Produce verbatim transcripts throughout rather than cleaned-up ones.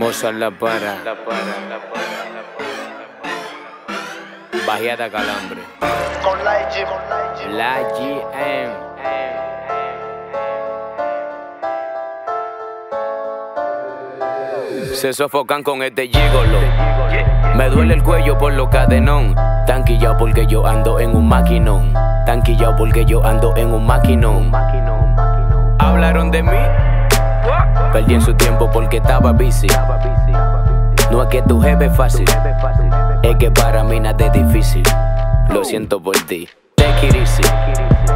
Mozart la para. La para, la para, la para. Bajeada calambre. Con la I G, con la I G. La G M. Se sofocan con este gigolo. Me duele el cuello por lo cadenón. Tan quillao porque yo ando en un maquinón. Tan quillao porque yo ando en un maquinón. Hablaron de mí, perdí en su tiempo porque estaba busy. No es que tu jefe es fácil, es que para mí nada es difícil. Lo siento por ti, take it easy.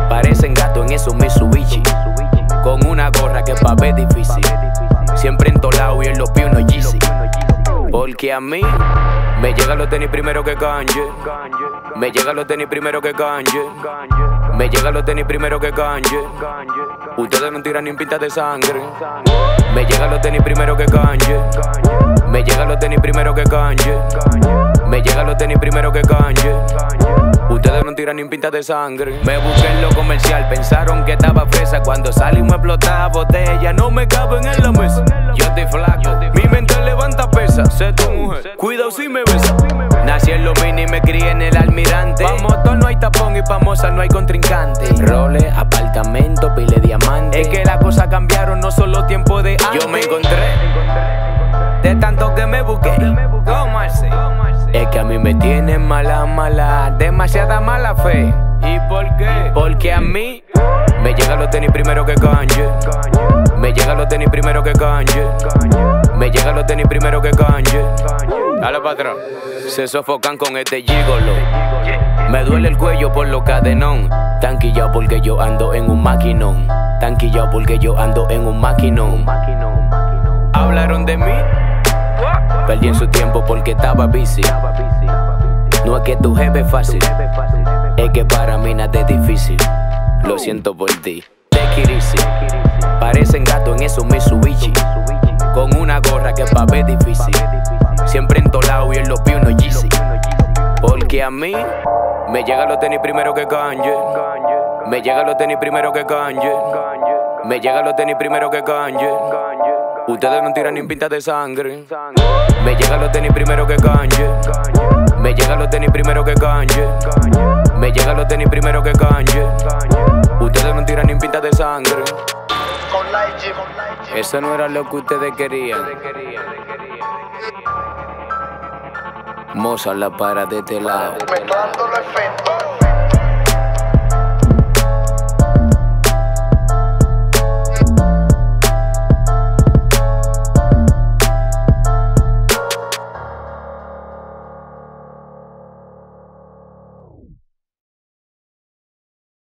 Parecen gatos en esos Mitsubishi, con una gorra que pa' ver difícil. Siempre entolado y en los pies unos Yeezy. Porque a mí me llegan los tenis primero que Kanye. Me llegan los tenis primero que Kanye. Me llegan los tenis primero que Kanye. Ustedes no tiran ni pintas de sangre. Me llegan los tenis primero que Kanye. Me llegan los tenis primero que Kanye. Me llegan los tenis primero que Kanye. Ustedes no tiran ni pintas de sangre. Me busqué en lo comercial, pensaron que estaba fresa. Cuando salí me explotaba botella, no me caben en la mesa. Yo estoy flaco, mi mente levanta pesa. Sé tu mujer, cuidado si me besa. Nací en lo mini y me crié en el almirante. Pa' motor no hay tapón y pa' Mozart no hay contrincante. Roles, apartamento, pile diamante. Es que las cosas cambiaron, no solo tiempo de antes. Yo me encontré, de tanto que me busqué. Es que a mí me tienen mala, mala, demasiada mala fe. ¿Y por qué? Porque a mí me llegan los tenis primero que Kanye. Me llegan los tenis primero que Kanye. Me llegan los tenis primero que Kanye. Dale, patrón. Se sofocan con este gigolo. Me duele el cuello por lo cadenón. Tan quillao porque yo ando en un maquinón. Tan quillao porque yo ando en un maquinón. Hablaron de mí, perdí en su tiempo porque estaba busy. No es que tu jefe es fácil, es que para mí nada es difícil. Lo siento por ti, take it easy. Parecen gatos en esos Mitsubishi, con una gorra que pa' ver difícil. Siempre entolado y en los pies unos Yeezy. Porque a mí me llegan los tenis primero que Kanye. Me llegan los tenis primero que Kanye. Me llegan los tenis primero que Kanye. Ustedes no tiran ni pintas de sangre. Me llegan los tenis primero que Kanye. Me llegan los tenis primero que Kanye. Me llegan los tenis primero que Kanye. Ustedes no tiran ni pintas de sangre. Eso no era lo que ustedes querían. Mozart la para de este lado. Mezclando los efectos.